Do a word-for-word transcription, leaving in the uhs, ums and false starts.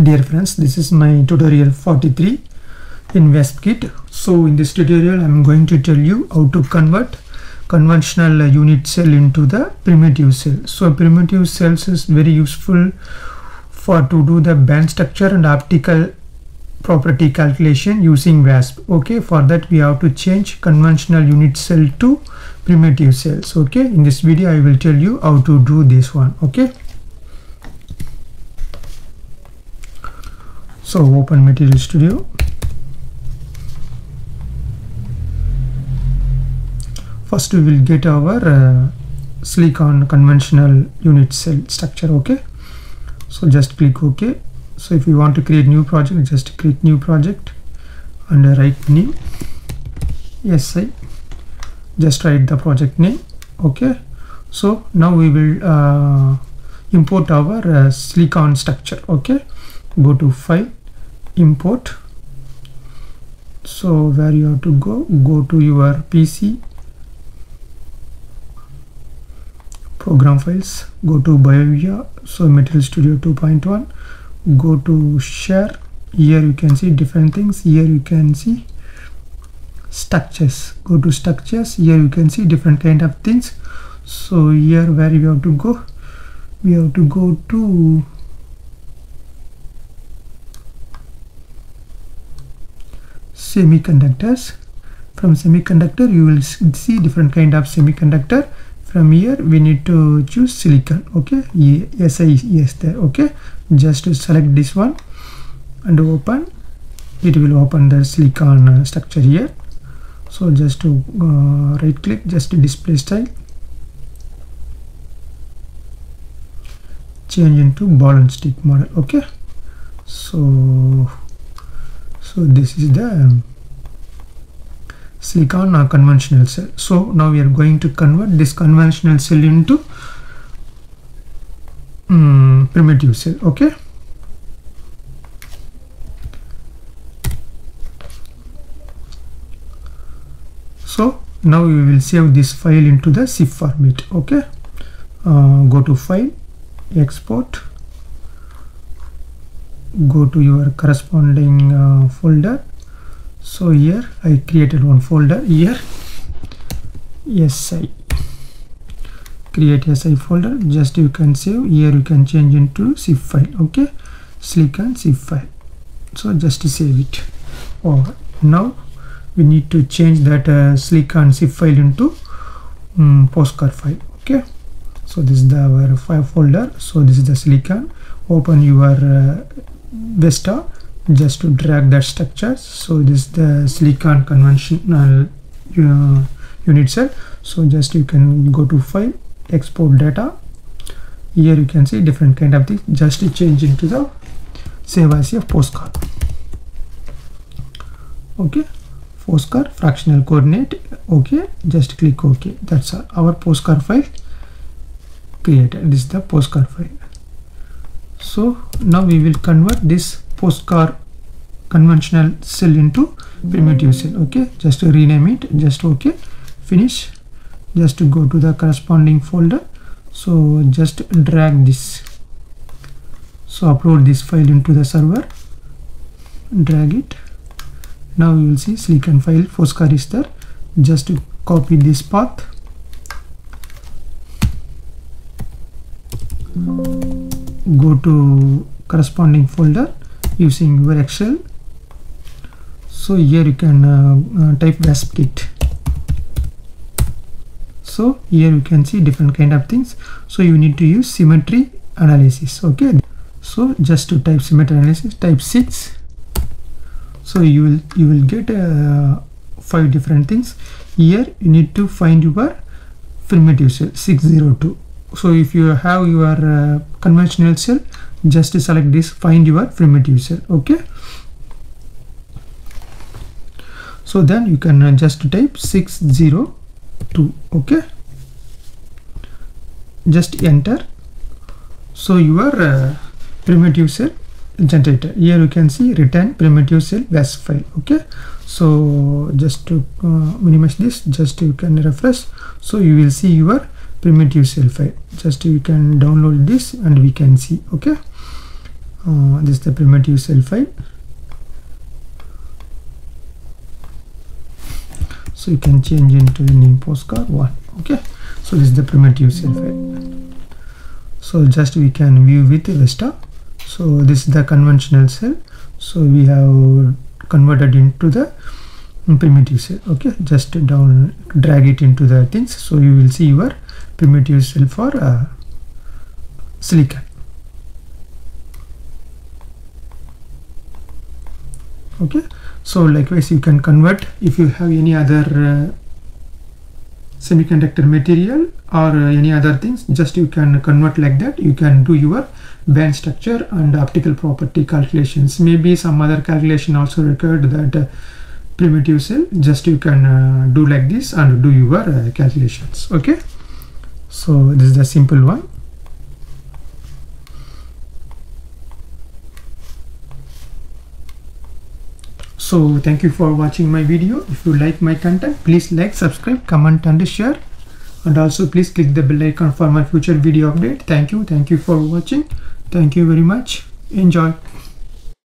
Dear friends, this is my tutorial forty-three in VASP kit. So in this tutorial I am going to tell you how to convert conventional unit cell into the primitive cell. So primitive cells is very useful for to do the band structure and optical property calculation using VASP. Okay, for that we have to change conventional unit cell to primitive cells. Okay, in this video I will tell you how to do this one. Okay. So open Material Studio. First we will get our uh, silicon conventional unit cell structure. Okay, so just click OK. So if you want to create new project, just click new project and write name S I. Just write the project name. Okay, so now we will uh, import our uh, silicon structure. Okay, go to File, Import. So where you have to go, go to your P C, Program Files, go to BioVia, so Material Studio two point one, go to Share. Here you can see different things. Here you can see Structures. Go to Structures. Here you can see different kind of things. So here where you have to go, we have to go to Semiconductors. From semiconductor you will see different kind of semiconductor. From here we need to choose silicon. Okay, yes, yes, there. Okay, just to select this one and open. It will open the silicon structure here. So just to uh, right click, just to display style, change into ball and stick model. Okay, so So this is the silicon or conventional cell. So now we are going to convert this conventional cell into um, primitive cell. Okay. So now we will save this file into the C I F format. Okay. Uh, go to File, Export. Go to your corresponding uh, folder. So here I created one folder here, S I, create S I folder. Just you can save. Here you can change into C I F file. Okay, silicon C I F file. So just save it. Or now we need to change that uh, silicon C I F file into um, POSCAR file. Okay, so this is the our file folder. So this is the silicon. Open your uh, Vesta, just to drag that structure. So this is the silicon conventional uh, unit cell. So just you can go to File, Export Data. Here you can see different kind of things. Just to change into the Save as C I F POSCAR. Okay, POSCAR fractional coordinate. Okay, just click OK. That's all. Our POSCAR file created. This is the POSCAR file. So now we will convert this POSCAR conventional cell into primitive cell. Okay, just to rename it, just OK, finish. Just to go to the corresponding folder. So just drag this. So upload this file into the server, drag it. Now you will see silicon file POSCAR is there. Just to copy this path. Go to corresponding folder using your Excel. So here you can uh, uh, type VASP kit. So here you can see different kind of things. So you need to use symmetry analysis. Okay, so just to type symmetry analysis, type six. So you will you will get uh, five different things. Here you need to find your primitive cell six zero two. So if you have your uh, conventional cell, just select this, find your primitive cell. Okay, so then you can uh, just type six zero two. Okay, just enter. So your uh, primitive cell generator. Here you can see return primitive cell VASP file. Okay, so just to uh, minimize this, just you can refresh. So you will see your primitive cell file. Just you can download this and we can see. Okay, uh, this is the primitive sulfide. So you can change into the name POSCAR one. Okay, so this is the primitive sulfide. So just we can view with Vesta. So this is the conventional cell. So we have converted into the primitive cell. Okay, just down drag it into the things. So you will see your primitive cell for uh, silicon. Okay, so likewise you can convert if you have any other uh, semiconductor material or uh, any other things, just you can convert like that. You can do your band structure and optical property calculations, maybe some other calculation also required that uh, primitive cell, just you can uh, do like this and do your uh, calculations. Okay, so this is the simple one. So thank you for watching my video. If you like my content, please like, subscribe, comment and share, and also please click the bell icon for my future video update. Thank you. Thank you for watching. Thank you very much. Enjoy.